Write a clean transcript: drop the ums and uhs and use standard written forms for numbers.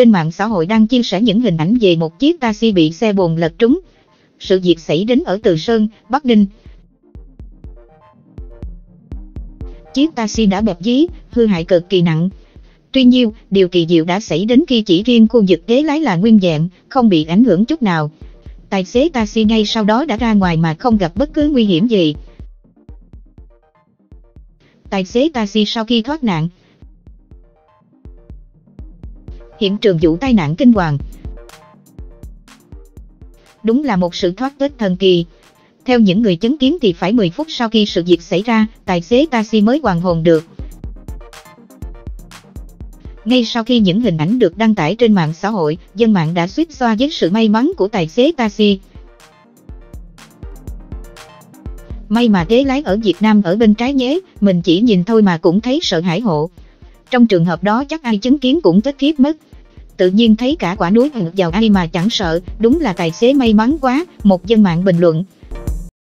trên mạng xã hội đang chia sẻ những hình ảnh về một chiếc taxi bị xe bồn lật trúng. Sự việc xảy đến ở Từ Sơn, Bắc Ninh. Chiếc taxi đã bẹp dí, hư hại cực kỳ nặng. Tuy nhiên, điều kỳ diệu đã xảy đến khi chỉ riêng khu vực ghế lái là nguyên vẹn, không bị ảnh hưởng chút nào. Tài xế taxi ngay sau đó đã ra ngoài mà không gặp bất cứ nguy hiểm gì. Tài xế taxi sau khi thoát nạn. Hiện trường vụ tai nạn kinh hoàng. Đúng là một sự thoát chết thần kỳ. Theo những người chứng kiến thì phải 10 phút sau khi sự việc xảy ra, tài xế taxi mới hoàn hồn được. Ngay sau khi những hình ảnh được đăng tải trên mạng xã hội, dân mạng đã suýt xoa với sự may mắn của tài xế taxi. May mà ghế lái ở Việt Nam ở bên trái nhé, mình chỉ nhìn thôi mà cũng thấy sợ hãi hộ. Trong trường hợp đó chắc ai chứng kiến cũng chết khiếp mất. Tự nhiên thấy cả quả núi vào ai mà chẳng sợ, đúng là tài xế may mắn quá, một dân mạng bình luận.